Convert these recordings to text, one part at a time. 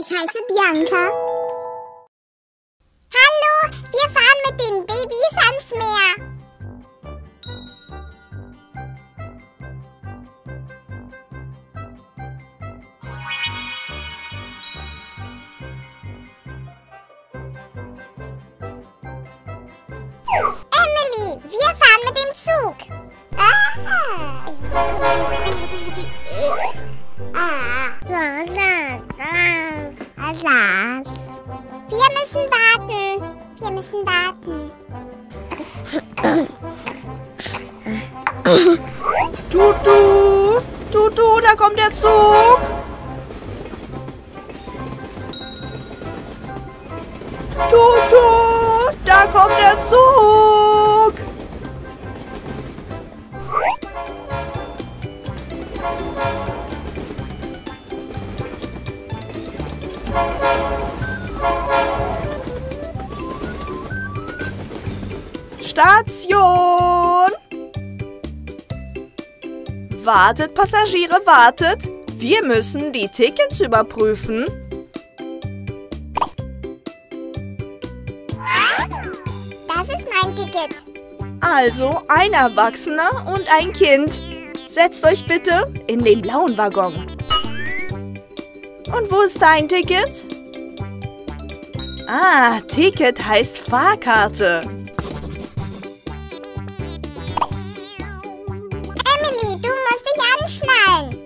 Ich heiße Bianca. Hallo, wir fahren mit den Babys ans Meer. Emily, wir fahren mit dem Zug. Wir müssen warten. Wir müssen warten. Tutu! Tutu, da kommt der Zug! Tutu, da kommt der Zug! Station! Wartet, Passagiere, wartet! Wir müssen die Tickets überprüfen. Das ist mein Ticket. Also ein Erwachsener und ein Kind. Setzt euch bitte in den blauen Waggon. Und wo ist dein Ticket? Ah, Ticket heißt Fahrkarte. Emily, du musst dich anschnallen.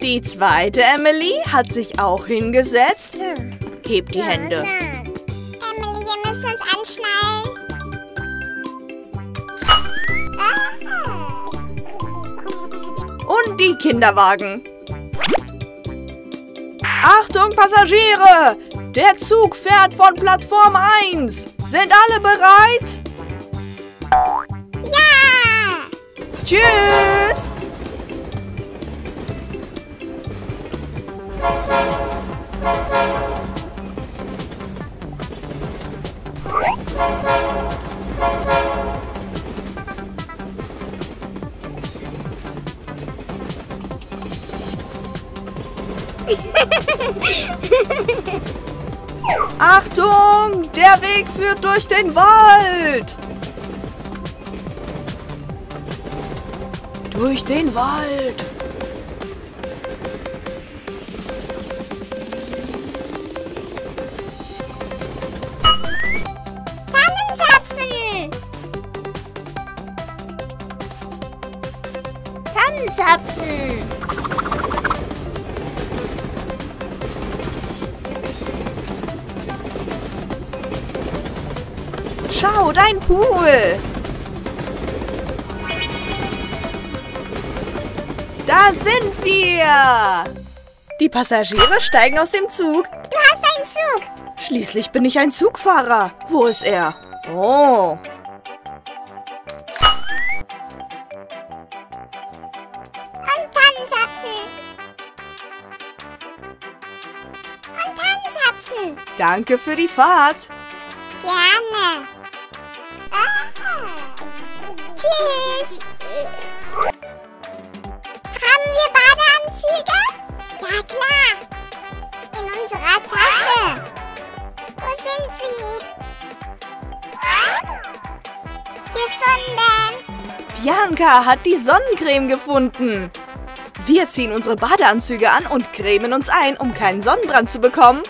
Die zweite Emily hat sich auch hingesetzt. Hebt die Hände. Emily, wir müssen uns anschnallen. Und die Kinderwagen. Achtung, Passagiere! Der Zug fährt von Plattform 1. Sind alle bereit? Ja! Tschüss! Achtung, der Weg führt durch den Wald. Durch den Wald. Tannenzapfen. Tannenzapfen. Schau, dein Pool! Da sind wir! Die Passagiere steigen aus dem Zug. Du hast einen Zug! Schließlich bin ich ein Zugfahrer. Wo ist er? Oh! Und Tannenzapfen! Und Tannenzapfen! Danke für die Fahrt! Gerne! Tschüss! Haben wir Badeanzüge? Ja, klar! In unserer Tasche! Wo sind sie? Gefunden! Bianca hat die Sonnencreme gefunden! Wir ziehen unsere Badeanzüge an und cremen uns ein, um keinen Sonnenbrand zu bekommen.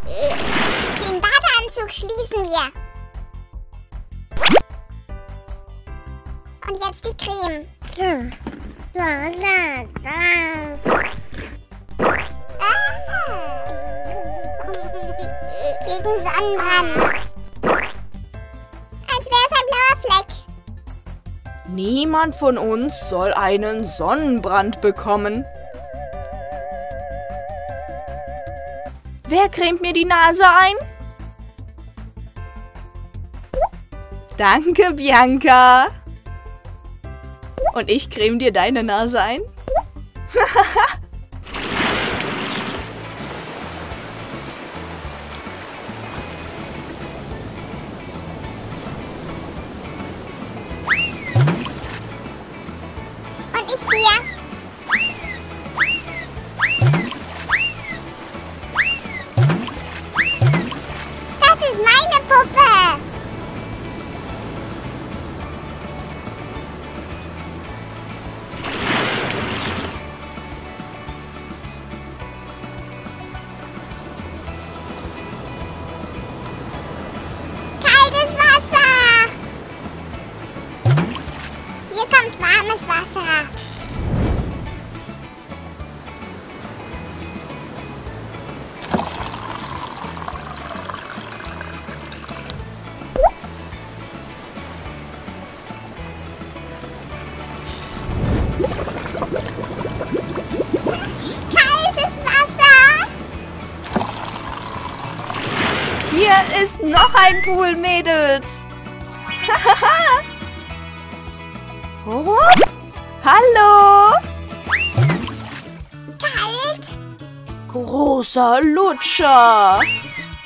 Den Badeanzug schließen wir. Und jetzt die Creme. Gegen Sonnenbrand. Als wäre es ein blauer Fleck. Niemand von uns soll einen Sonnenbrand bekommen. Wer cremt mir die Nase ein? Danke, Bianca. Und ich creme dir deine Nase ein? Hier ist noch ein Pool, Mädels. Hahaha. Oh, hallo. Kalt. Großer Lutscher.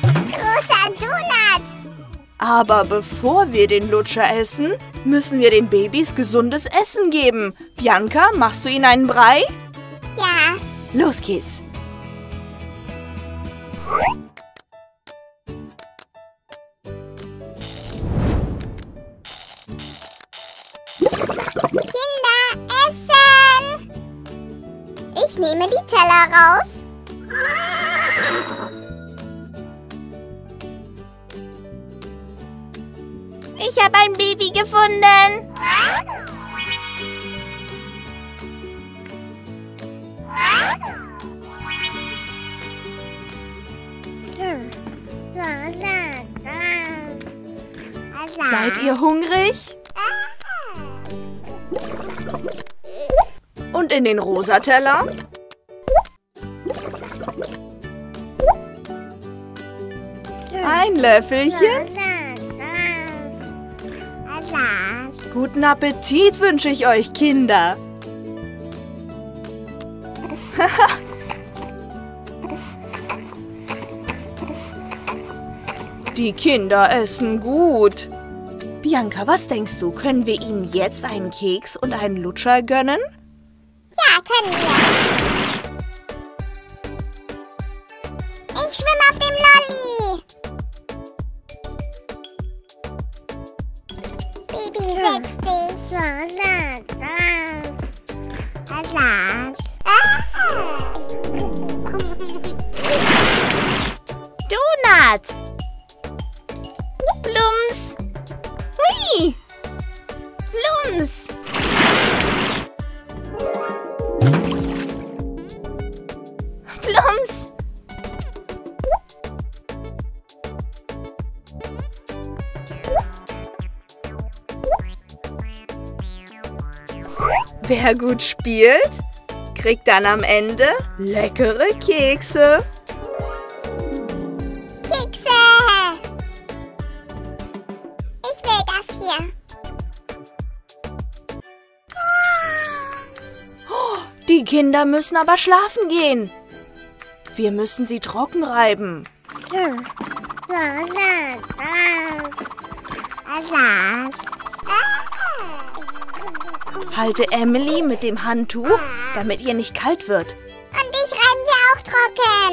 Großer Donut. Aber bevor wir den Lutscher essen, müssen wir den Babys gesundes Essen geben. Bianca, machst du ihnen einen Brei? Ja. Los geht's. Ich nehme die Teller raus. Ich habe ein Baby gefunden. Seid ihr hungrig? Und in den rosa Teller? Ein Löffelchen? Guten Appetit wünsche ich euch, Kinder. Die Kinder essen gut. Bianca, was denkst du? Können wir ihnen jetzt einen Keks und einen Lutscher gönnen? Ja, können wir. Ich schwimme auf dem Lolli. Baby, setz dich. Donut. Plums. Hui. Plums. Plums. Wer gut spielt, kriegt dann am Ende leckere Kekse. Kekse! Ich will das hier. Oh, die Kinder müssen aber schlafen gehen. Wir müssen sie trocken reiben. Halte Emily mit dem Handtuch, damit ihr nicht kalt wird. Und dich reiben wir auch trocken.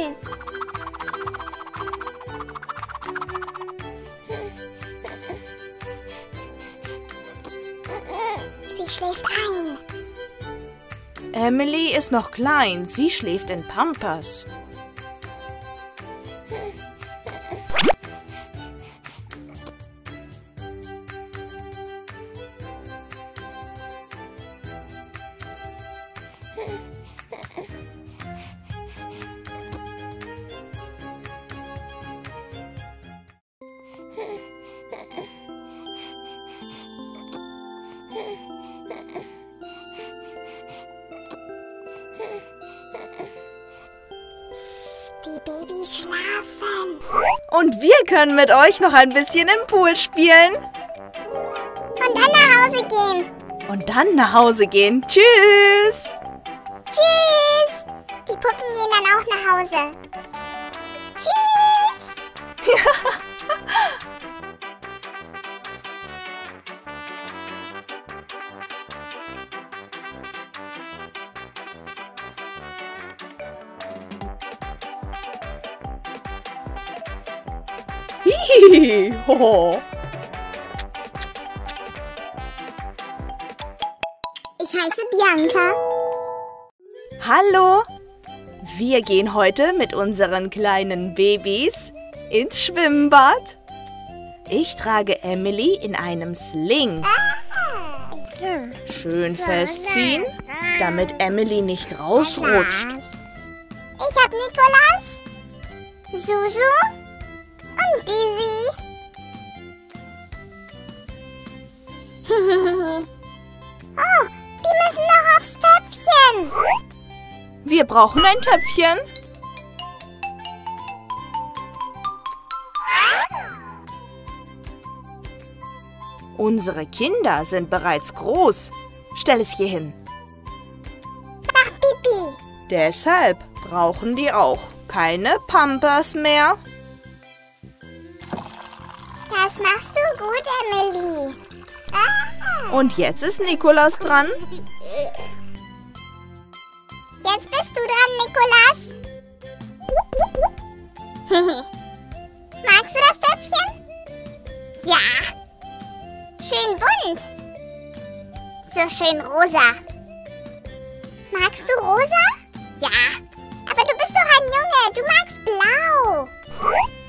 Sie schläft ein. Emily ist noch klein, sie schläft in Pampers. schlafen. Und wir können mit euch noch ein bisschen im Pool spielen. Und dann nach Hause gehen. Und dann nach Hause gehen. Tschüss. Tschüss. Die Puppen gehen dann auch nach Hause. Tschüss. Hihihi. Hoho. Ich heiße Bianca. Hallo. Wir gehen heute mit unseren kleinen Babys ins Schwimmbad. Ich trage Emily in einem Sling. Schön festziehen, damit Emily nicht rausrutscht. Ich habe Nikolas, Susu und Dizzy. Oh, die müssen noch aufs Töpfchen. Wir brauchen ein Töpfchen. Unsere Kinder sind bereits groß. Stell es hier hin. Mach Pipi. Deshalb brauchen die auch keine Pampers mehr. Das machst du gut, Emily. Und jetzt ist Nikolas dran. Jetzt bist du dran, Nikolas. Magst du das Töpfchen? Ja. Schön bunt. So schön rosa. Magst du rosa? Ja. Aber du bist doch ein Junge. Du magst blau.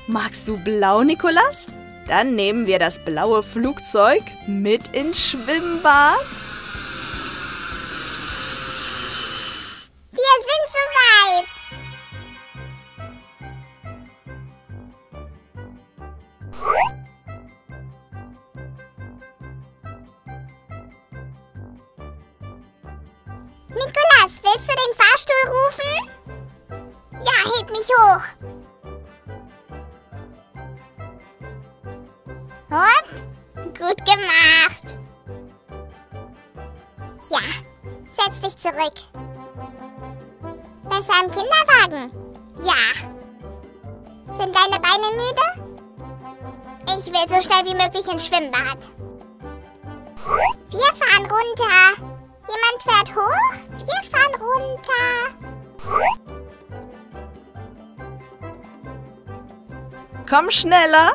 Magst du blau, Nikolas? Dann nehmen wir das blaue Flugzeug mit ins Schwimmbad. Wir sind soweit. Nikolas, willst du den Fahrstuhl rufen? Ja, heb mich hoch. Hopp, gut gemacht. Ja, setz dich zurück. Besser im Kinderwagen. Ja. Sind deine Beine müde? Ich will so schnell wie möglich ins Schwimmbad. Wir fahren runter. Jemand fährt hoch, wir fahren runter. Komm schneller.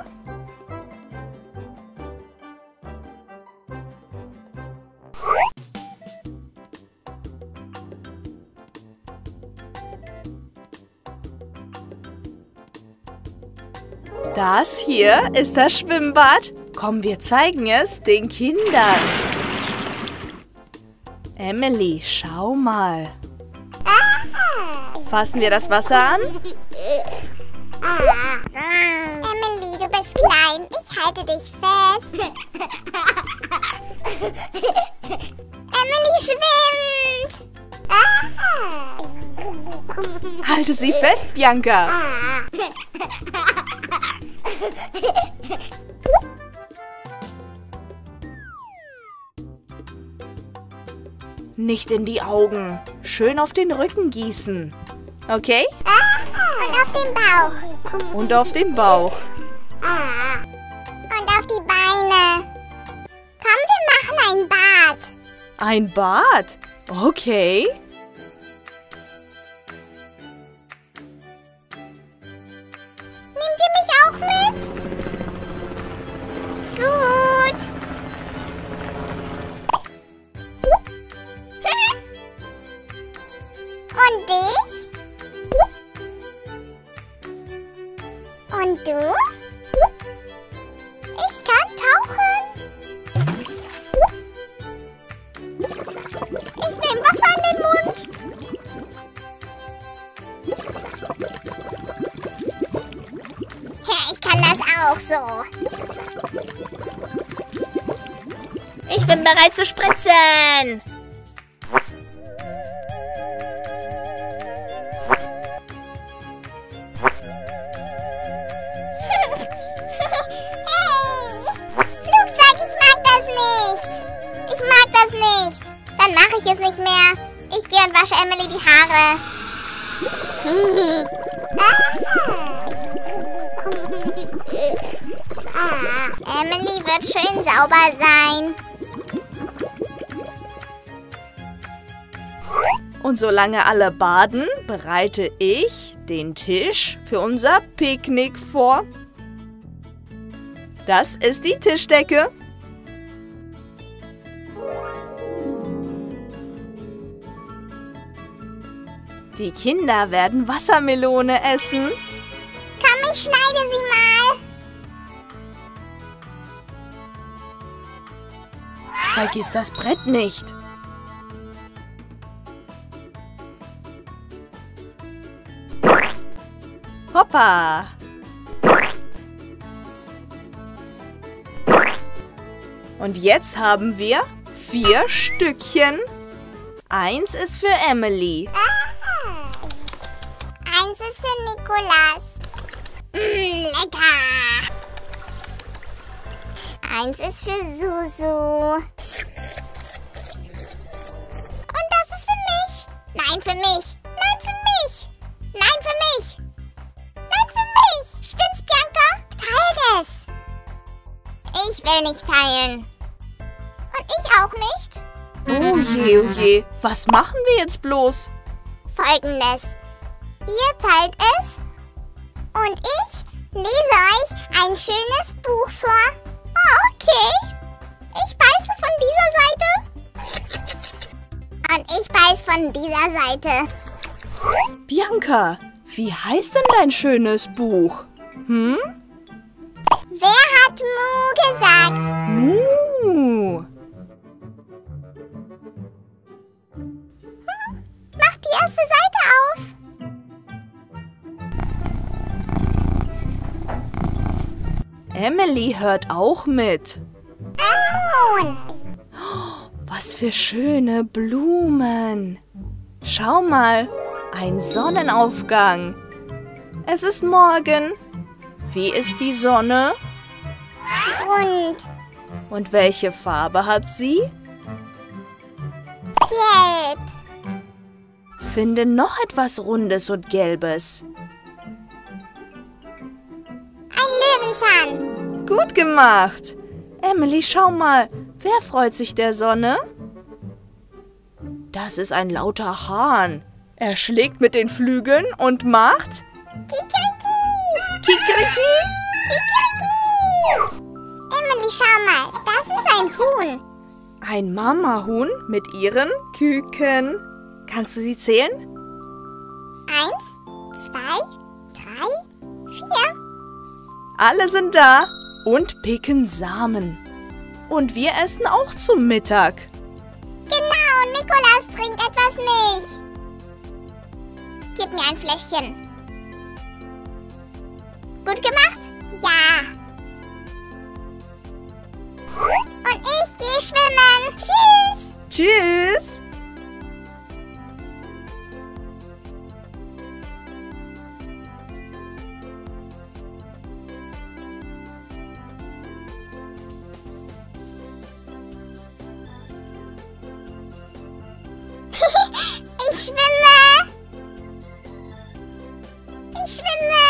Das hier ist das Schwimmbad. Komm, wir zeigen es den Kindern. Emily, schau mal. Fassen wir das Wasser an? Emily, du bist klein. Ich halte dich fest. Emily schwimmt. Halte sie fest, Bianca. Nicht in die Augen. Schön auf den Rücken gießen. Okay? Und auf den Bauch. Und auf den Bauch. Und auf die Beine. Komm, wir machen ein Bad. Ein Bad? Okay. Und du? Ich kann tauchen. Ich nehme Wasser in den Mund. Ja, ich kann das auch so. Ich bin bereit zu spritzen. ich es nicht mehr. Ich gehe und wasche Emily die Haare. Emily wird schön sauber sein. Und solange alle baden, bereite ich den Tisch für unser Picknick vor. Das ist die Tischdecke. Die Kinder werden Wassermelone essen. Komm, ich schneide sie mal. Vergiss das Brett nicht. Hoppa! Und jetzt haben wir 4 Stückchen. 1 ist für Emily. 1 ist für Nikolas. Lecker! 1 ist für Susu. Und das ist für mich. Nein, für mich. Nein, für mich. Nein, für mich. Nein, für mich. Stimmt's, Bianca? Teilt es. Ich will nicht teilen. Und ich auch nicht. Oh je, was machen wir jetzt bloß? Folgendes. Ihr teilt es und ich lese euch ein schönes Buch vor. Oh, okay. Ich beiße von dieser Seite. Und ich beiße von dieser Seite. Bianca, wie heißt denn dein schönes Buch? Hm? Wer hat Mu gesagt? Mu. Mach die erste Seite auf. Emily hört auch mit. Was für schöne Blumen. Schau mal, ein Sonnenaufgang. Es ist morgen. Wie ist die Sonne? Rund. Und welche Farbe hat sie? Gelb. Finde noch etwas Rundes und Gelbes. Gut gemacht! Emily, schau mal, wer freut sich der Sonne? Das ist ein lauter Hahn. Er schlägt mit den Flügeln und macht... Kikeriki! Kikeriki! Kikeriki! Emily, schau mal, das ist ein Huhn. Ein Mamahuhn mit ihren Küken. Kannst du sie zählen? 1, 2, 3, 4. Alle sind da und picken Samen. Und wir essen auch zum Mittag. Genau, Nikolas trinkt etwas Milch. Gib mir ein Fläschchen. Gut gemacht? Ja. Und ich gehe schwimmen. Tschüss. Tschüss. Ich schwimme!